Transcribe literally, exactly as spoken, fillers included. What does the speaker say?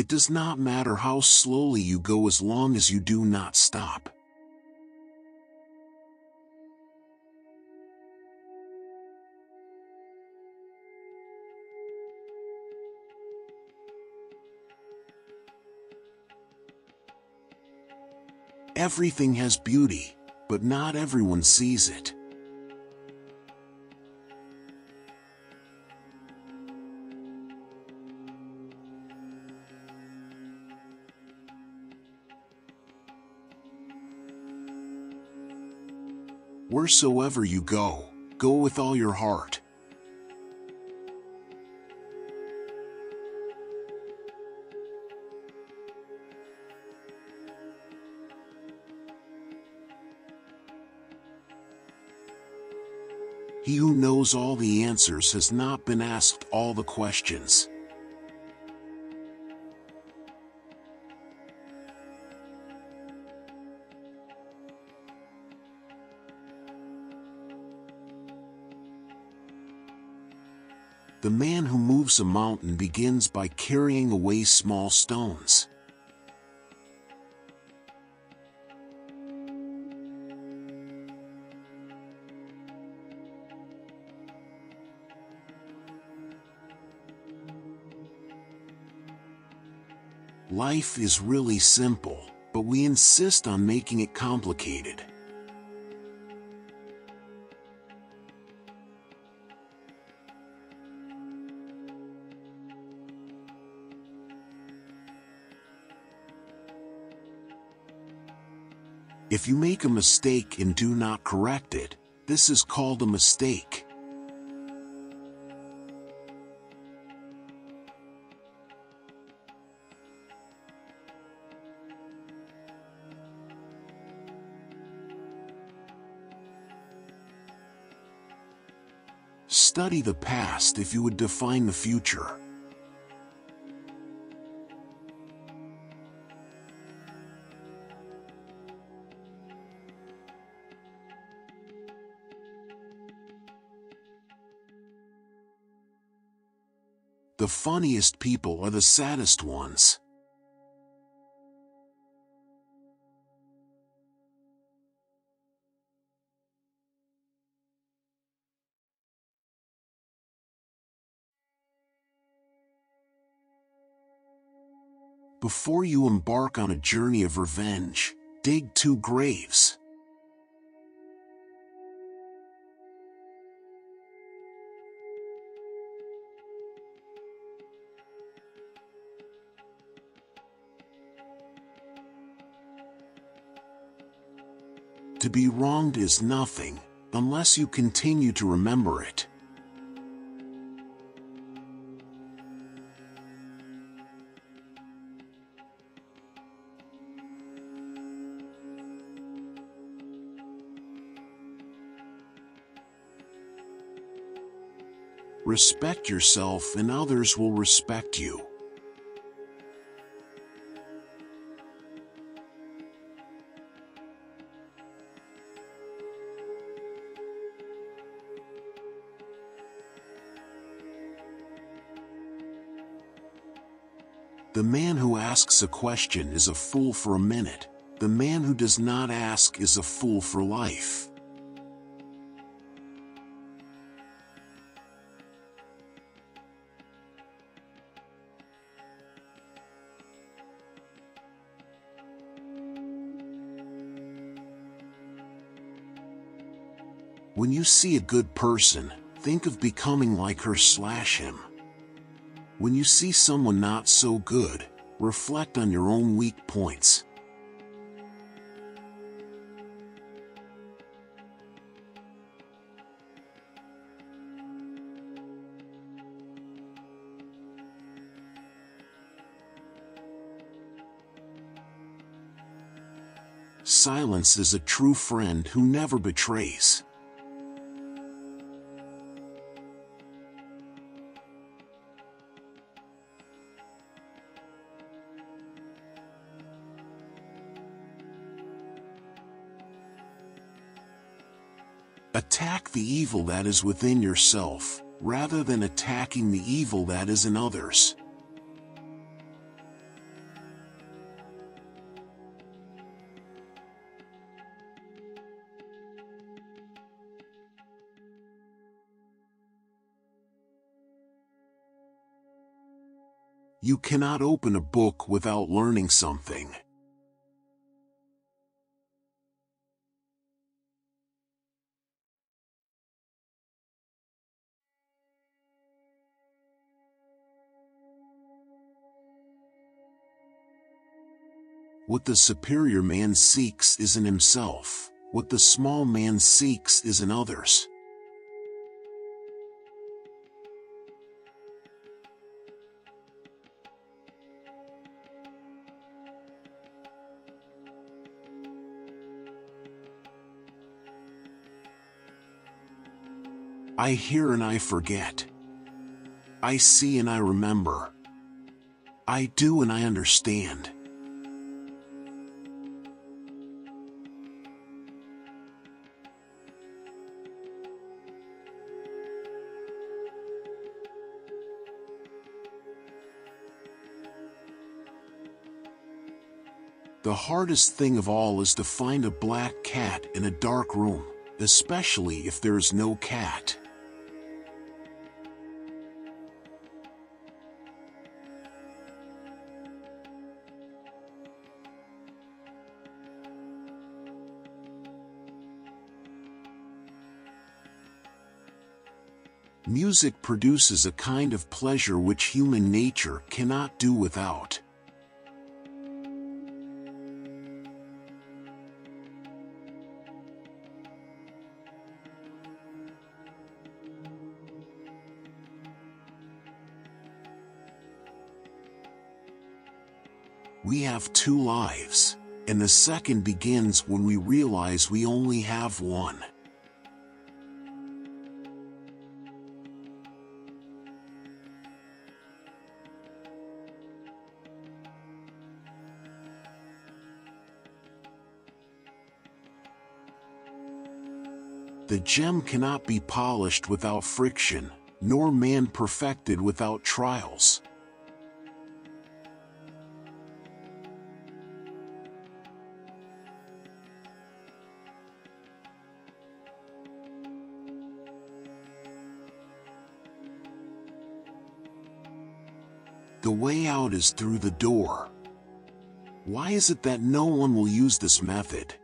It does not matter how slowly you go as long as you do not stop. Everything has beauty, but not everyone sees it. Wheresoever you go, go with all your heart. He who knows all the answers has not been asked all the questions. The man who moves a mountain begins by carrying away small stones. Life is really simple, but we insist on making it complicated. If you make a mistake and do not correct it, this is called a mistake. Study the past if you would define the future. The funniest people are the saddest ones. Before you embark on a journey of revenge, dig two graves. To be wronged is nothing, unless you continue to remember it. Respect yourself and others will respect you. The man who asks a question is a fool for a minute. The man who does not ask is a fool for life. When you see a good person, think of becoming like her slash him. When you see someone not so good, reflect on your own weak points. Silence is a true friend who never betrays. Attack the evil that is within yourself, rather than attacking the evil that is in others. You cannot open a book without learning something. What the superior man seeks is in himself. What the small man seeks is in others. I hear and I forget. I see and I remember. I do and I understand. The hardest thing of all is to find a black cat in a dark room, especially if there is no cat. Music produces a kind of pleasure which human nature cannot do without. We have two lives, and the second begins when we realize we only have one. The gem cannot be polished without friction, nor man perfected without trials. The way out is through the door. Why is it that no one will use this method?